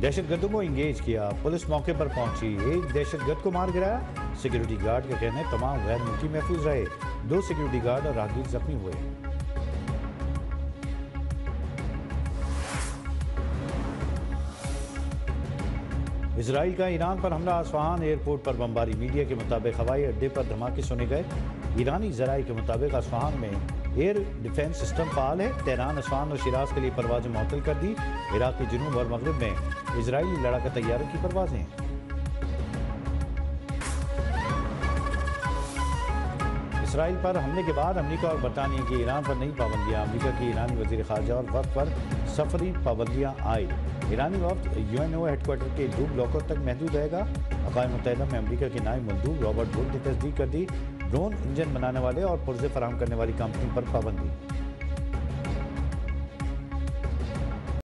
दहशतगर्दों को इंगेज किया, पुलिस मौके पर पहुंची, एक दहशतगर्द को मार गिराया। सिक्योरिटी गार्ड का कहना है तमाम गैर मुल्की महफूज रहे, 2 सिक्योरिटी गार्ड और राहगीर जख्मी हुए। इसराइल का ईरान पर हमला, आसवान एयरपोर्ट पर बमबारी। मीडिया के मुताबिक हवाई अड्डे पर धमाके सुने गए। ईरानी जराये के मुताबिक आसवान में एयर डिफेंस सिस्टम फाल है। तेहरान, असवान और शिराज के लिए परवाजें मुअत्तल कर दी। इराक के जुनूब और मगरब में इजरायली लड़ाका तैयारों की परवाजें। इसराइल पर हमले के बाद अमरीका और बरतानिया की ईरान पर नई पाबंदियाँ। अमरीका की ईरानी वजीर खारजा और वक्त पर सफरी पाबंदियाँ आई। ईरानी वक्त UN हेडक्वार्टर के 2 ब्लॉकों तक महदूद रहेगा। अक़वाम मुत्तहिदा में अमरीका के नायब मंदूब रॉबर्ट बुल्ड ने तस्दीक कर दी। ड्रोन इंजन बनाने वाले और पुर्जे फराहम करने वाली कंपनी पर पाबंदी।